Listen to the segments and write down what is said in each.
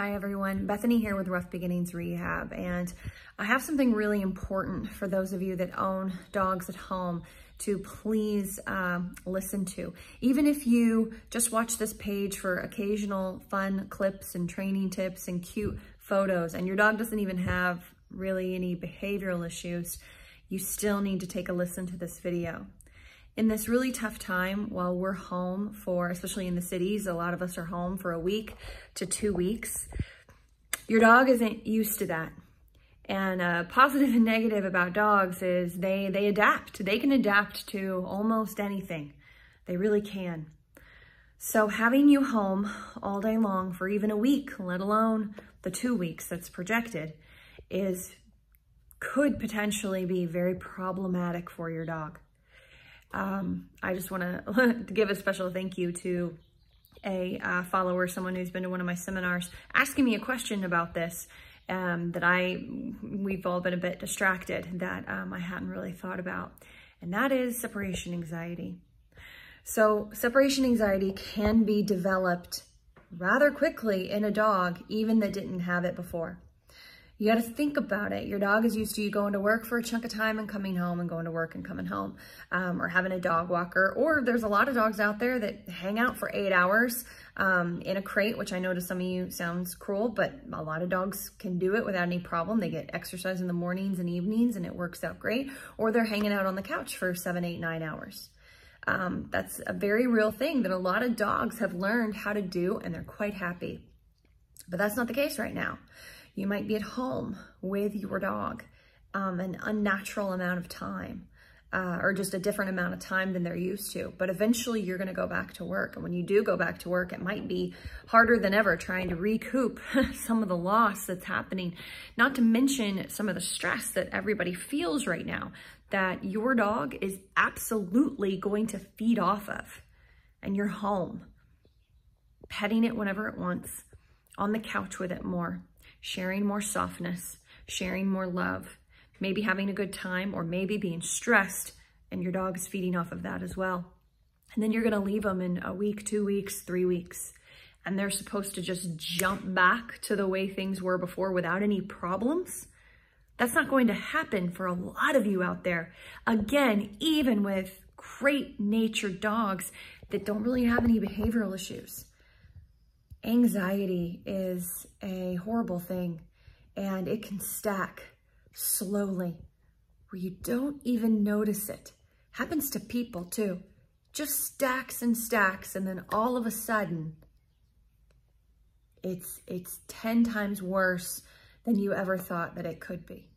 Hi everyone, Bethany here with Rough Beginnings Rehab, and I have something really important for those of you that own dogs at home to please listen to. Even if you just watch this page for occasional fun clips and training tips and cute photos, and your dog doesn't even have really any behavioral issues, you still need to take a listen to this video. In this really tough time while we're home for, especially in the cities, a lot of us are home for a week to 2 weeks, your dog isn't used to that. And positive and negative about dogs is they adapt. They can adapt to almost anything. They really can. So having you home all day long for even a week, let alone the 2 weeks that's projected, could potentially be very problematic for your dog. I just want to give a special thank you to a follower, someone who's been to one of my seminars, asking me a question about this, that we've all been a bit distracted, that I hadn't really thought about, and that is separation anxiety. So separation anxiety can be developed rather quickly in a dog, even that didn't have it before. You got to think about it. Your dog is used to you going to work for a chunk of time and coming home and going to work and coming home, or having a dog walker. Or there's a lot of dogs out there that hang out for 8 hours in a crate, which I know to some of you sounds cruel, but a lot of dogs can do it without any problem. They get exercise in the mornings and evenings and it works out great. Or they're hanging out on the couch for 7, 8, 9 hours. That's a very real thing that a lot of dogs have learned how to do, and they're quite happy. But that's not the case right now. You might be at home with your dog an unnatural amount of time, or just a different amount of time than they're used to. But eventually you're going to go back to work. And when you do go back to work, it might be harder than ever trying to recoup some of the loss that's happening, not to mention some of the stress that everybody feels right now that your dog is absolutely going to feed off of. And you're home, petting it whenever it wants, on the couch with it more, sharing more softness, sharing more love, maybe having a good time, or maybe being stressed, and your dog is feeding off of that as well. And then you're going to leave them in a week, 2 weeks, 3 weeks, and they're supposed to just jump back to the way things were before without any problems. That's not going to happen for a lot of you out there. Again, even with great natured dogs that don't really have any behavioral issues. Anxiety is a horrible thing, and it can stack slowly where you don't even notice it. Happens to people too. Just stacks and stacks, and then all of a sudden it's 10 times worse than you ever thought that it could be.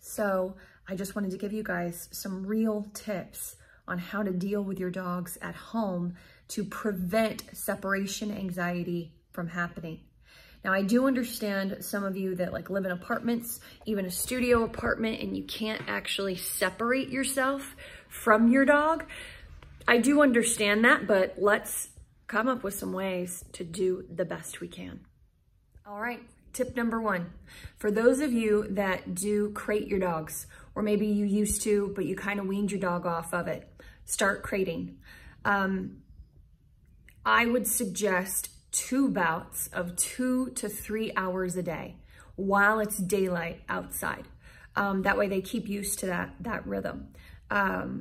So I just wanted to give you guys some real tips on how to deal with your dogs at home to prevent separation anxiety from happening. Now, I do understand some of you that like live in apartments, even a studio apartment, and you can't actually separate yourself from your dog. I do understand that, but let's come up with some ways to do the best we can. All right, tip number one. For those of you that do crate your dogs, or maybe you used to, but you kind of weaned your dog off of it, start crating. I would suggest 2 bouts of 2 to 3 hours a day while it's daylight outside. That way they keep used to that rhythm. And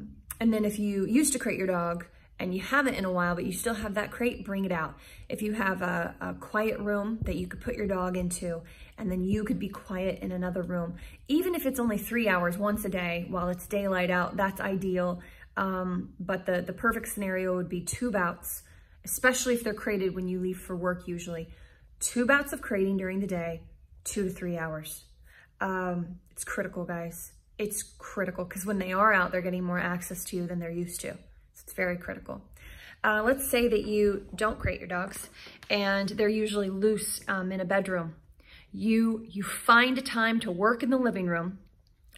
then if you used to crate your dog and you haven't in a while, but you still have that crate, bring it out. If you have a quiet room that you could put your dog into, and then you could be quiet in another room, even if it's only 3 hours once a day while it's daylight out, that's ideal. But the perfect scenario would be 2 bouts, especially if they're crated when you leave for work usually. 2 bouts of crating during the day, 2 to 3 hours. It's critical, guys. It's critical, because when they are out, they're getting more access to you than they're used to. So it's very critical. Let's say that you don't crate your dogs and they're usually loose in a bedroom. You find a time to work in the living room,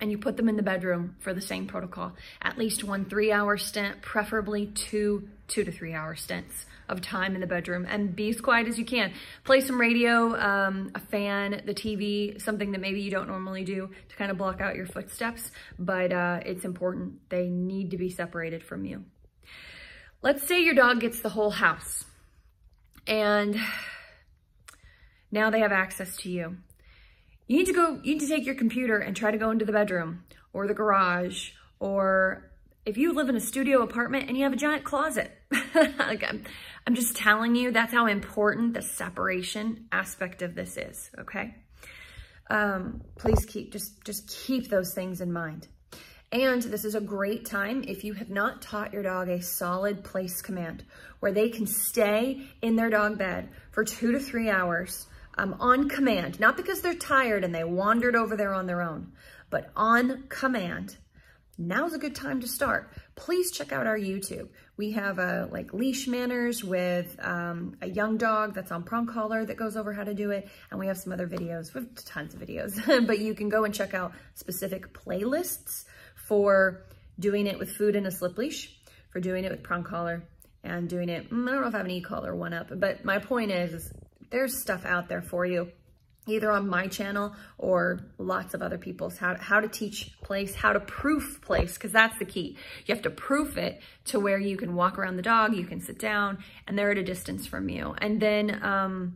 and you put them in the bedroom for the same protocol. At least 1 3-hour stint, preferably 2 to 3 hour stints of time in the bedroom, and be as quiet as you can. Play some radio, a fan, the TV, something that maybe you don't normally do to kind of block out your footsteps, but it's important. They need to be separated from you. Let's say your dog gets the whole house and Now they have access to you. You need to take your computer and try to go into the bedroom or the garage, or if you live in a studio apartment and you have a giant closet. Like I'm just telling you, that's how important the separation aspect of this is, okay? Please keep, just keep those things in mind. And this is a great time if you have not taught your dog a solid place command where they can stay in their dog bed for 2 to 3 hours on command, not because they're tired and they wandered over there on their own, but on command. Now's a good time to start. Please check out our YouTube. We have a like leash manners with a young dog that's on prong collar that goes over how to do it. And we have some other videos. We have tons of videos, but you can go and check out specific playlists for doing it with food and a slip leash, for doing it with prong collar, and doing it, I don't know if I have an e-collar one up, but my point is there's stuff out there for you, either on my channel or lots of other people's, how to teach place, how to proof place, because that's the key. You have to proof it to where you can walk around the dog, you can sit down, and they're at a distance from you. And then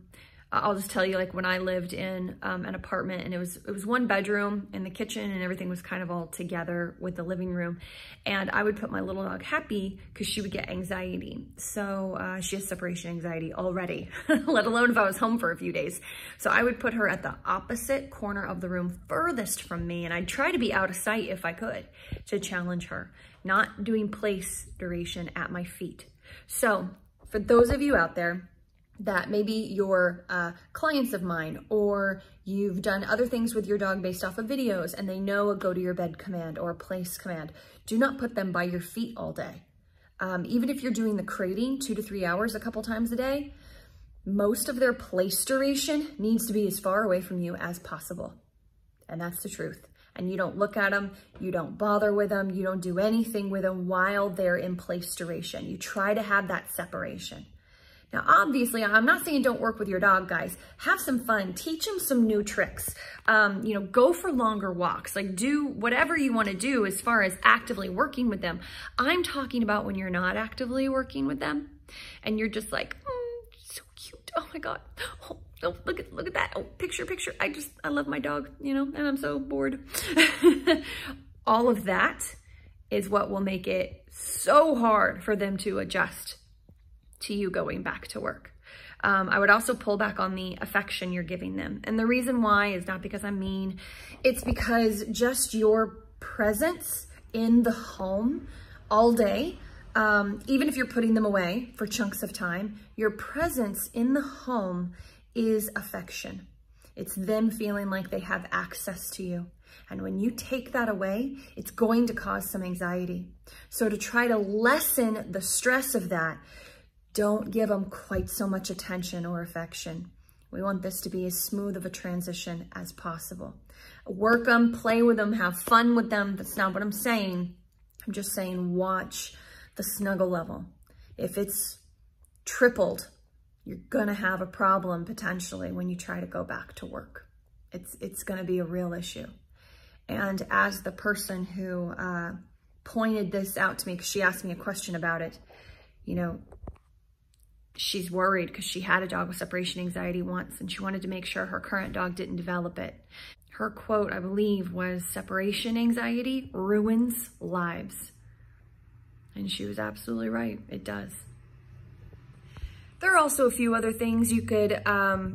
I'll just tell you, like when I lived in an apartment and it was one bedroom and the kitchen and everything was kind of all together with the living room. And I would put my little dog Happy because she would get anxiety. So she has separation anxiety already, let alone if I was home for a few days. So I would put her at the opposite corner of the room furthest from me. And I'd try to be out of sight if I could to challenge her, not doing place duration at my feet. So for those of you out there that maybe you're clients of mine, or you've done other things with your dog based off of videos and they know a go to your bed command or a place command, do not put them by your feet all day. Even if you're doing the crating 2 to 3 hours a couple times a day, most of their place duration needs to be as far away from you as possible. And that's the truth. And you don't look at them, you don't bother with them, you don't do anything with them while they're in place duration. You try to have that separation. Now, obviously, I'm not saying don't work with your dog, guys. Have some fun. Teach them some new tricks. You know, go for longer walks. Like, do whatever you want to do as far as actively working with them. I'm talking about when you're not actively working with them and you're just like, so cute. Oh, my God. Oh, oh, look at that. Oh, picture. I love my dog, you know, and I'm so bored. All of that is what will make it so hard for them to adjust to you going back to work. I would also pull back on the affection you're giving them. And the reason why is not because I'm mean, it's because just your presence in the home all day, even if you're putting them away for chunks of time, your presence in the home is affection. It's them feeling like they have access to you. And when you take that away, it's going to cause some anxiety. So to try to lessen the stress of that, don't give them quite so much attention or affection. We want this to be as smooth of a transition as possible. Work them, play with them, have fun with them. That's not what I'm saying. I'm just saying watch the snuggle level. If it's tripled, you're gonna have a problem potentially when you try to go back to work. It's gonna be a real issue. And as the person who pointed this out to me, because she asked me a question about it, you know, she's worried because she had a dog with separation anxiety once and she wanted to make sure her current dog didn't develop it. Her quote, I believe, was separation anxiety ruins lives. And she was absolutely right. It does. There are also a few other things. You could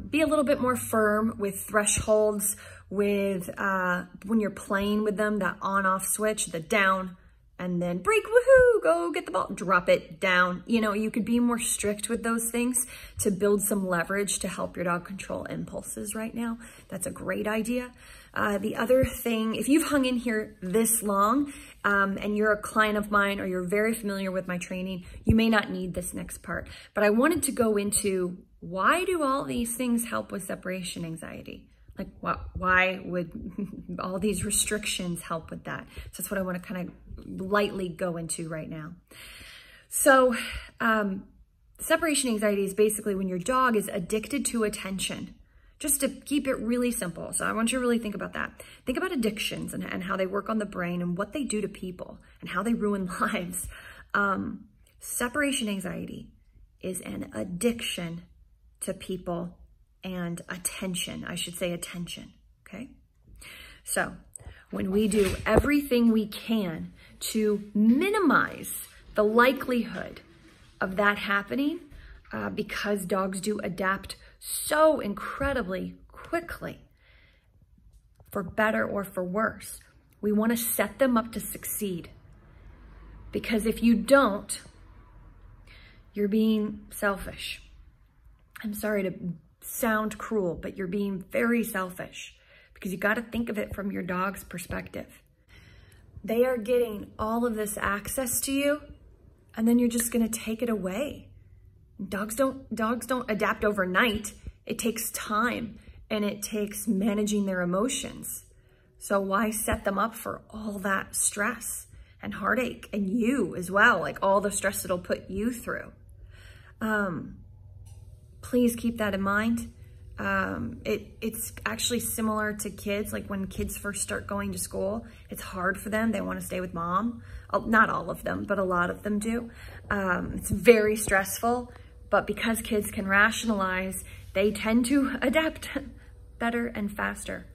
be a little bit more firm with thresholds, with when you're playing with them, that on-off switch, the down, and then break, woohoo, go get the ball, drop it down. You know, you could be more strict with those things to build some leverage to help your dog control impulses right now. That's a great idea. The other thing, if you've hung in here this long and you're a client of mine or you're very familiar with my training, you may not need this next part, but I wanted to go into why do all these things help with separation anxiety? Like, why would all these restrictions help with that? So that's what I want to kind of lightly go into right now. So separation anxiety is basically when your dog is addicted to attention, just to keep it really simple. So I want you to really think about that. Think about addictions and how they work on the brain and what they do to people and how they ruin lives. Separation anxiety is an addiction to people and attention. I should say attention, okay? So when we do everything we can to minimize the likelihood of that happening, because dogs do adapt so incredibly quickly, for better or for worse, we want to set them up to succeed. Because if you don't, you're being selfish. I'm sorry to sound cruel, but you're being very selfish, because you got to think of it from your dog's perspective. They are getting all of this access to you, and then you're just going to take it away. Dogs don't adapt overnight. It takes time, and it takes managing their emotions. So why set them up for all that stress and heartache, and you as well, like all the stress it'll put you through? Please keep that in mind. It's actually similar to kids. Like when kids first start going to school, it's hard for them. They want to stay with mom. Not all of them, but a lot of them do. It's very stressful, but because kids can rationalize, they tend to adapt better and faster.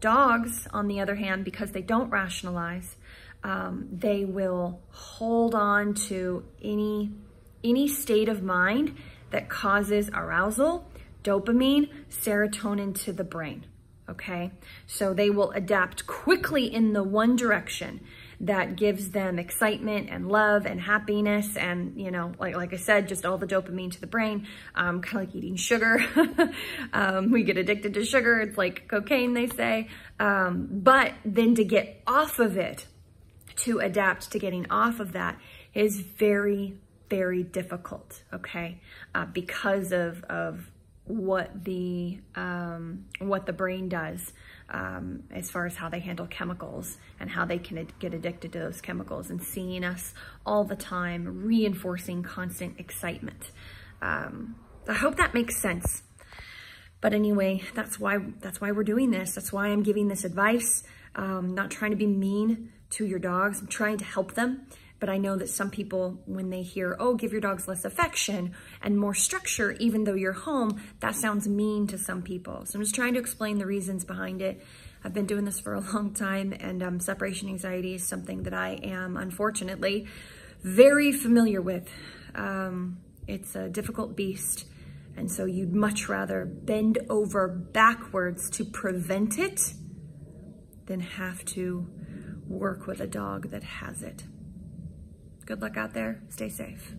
Dogs, on the other hand, because they don't rationalize, they will hold on to any state of mind that causes arousal, dopamine, serotonin to the brain, okay? So they will adapt quickly in the one direction that gives them excitement and love and happiness and, you know, like I said, just all the dopamine to the brain, kind of like eating sugar. We get addicted to sugar. It's like cocaine, they say. But then to get off of it, to adapt to getting off of that is very, very difficult, okay? Because of what the brain does as far as how they handle chemicals and how they can get addicted to those chemicals, and seeing us all the time, reinforcing constant excitement. I hope that makes sense. But anyway, that's why we're doing this. That's why I'm giving this advice. Not trying to be mean to your dogs. I'm trying to help them. But I know that some people, when they hear, oh, give your dogs less affection and more structure, even though you're home, that sounds mean to some people. So I'm just trying to explain the reasons behind it. I've been doing this for a long time, and separation anxiety is something that I am, unfortunately, very familiar with. It's a difficult beast. And so you'd much rather bend over backwards to prevent it than have to work with a dog that has it. Good luck out there. Stay safe.